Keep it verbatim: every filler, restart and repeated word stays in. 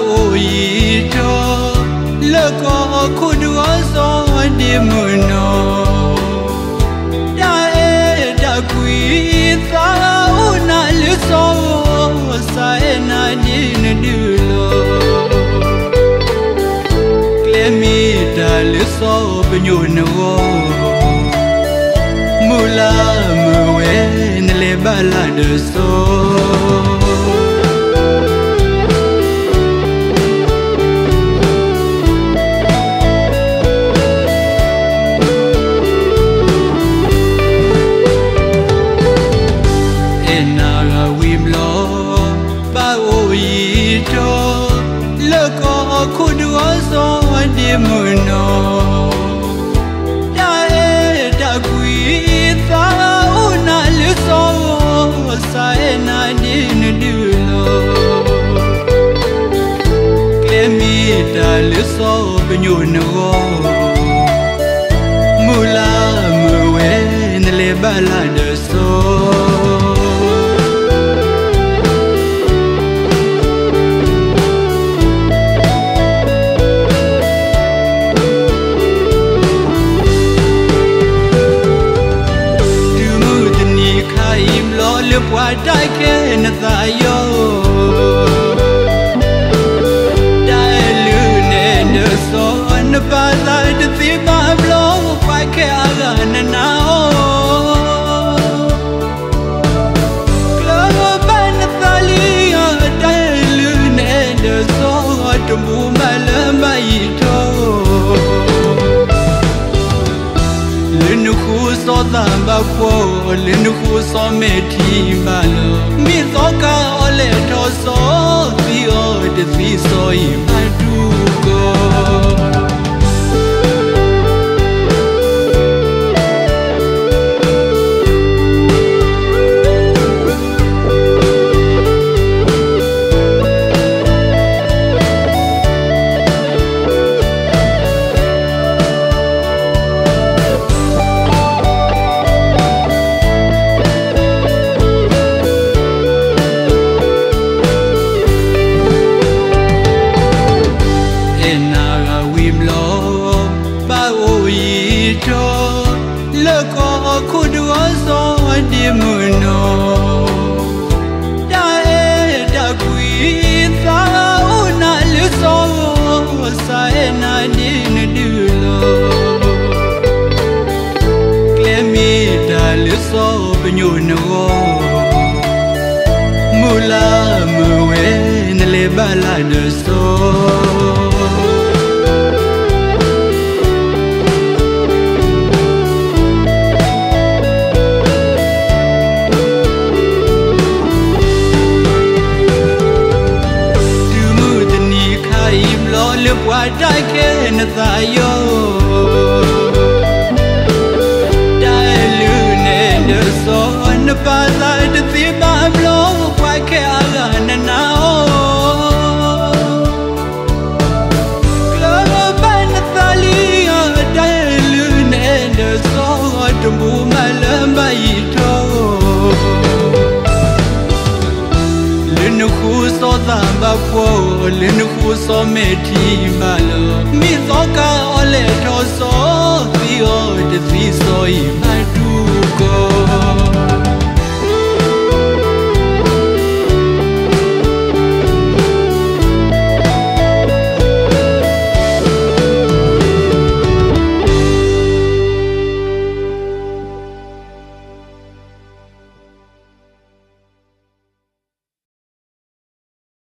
uito le ko kudu zo ni muno da e da kui fa una le so sa ena ni ndulo klemi da le so bnyo no mula mwen le balade so muno da e da qui fa una le so sa ena din dulo klemi da le so bnyuno mula mwen le balade so what I can thayo Dilun and the sun Baza the fever blow Why can't I now Club and Thalia Dilun and the sun To move my lamaito So damba ko linu so meti balo mi soka ole to so ti o de fi so I madugo Mula mwen le balade so What I can thayo Dilun and the sun Baza the fever blow Why can't I now Club and Thalia Dilun and the sun To move my lamaito So damba ko linu so meti balo mi soka ole to so ti o de fi so I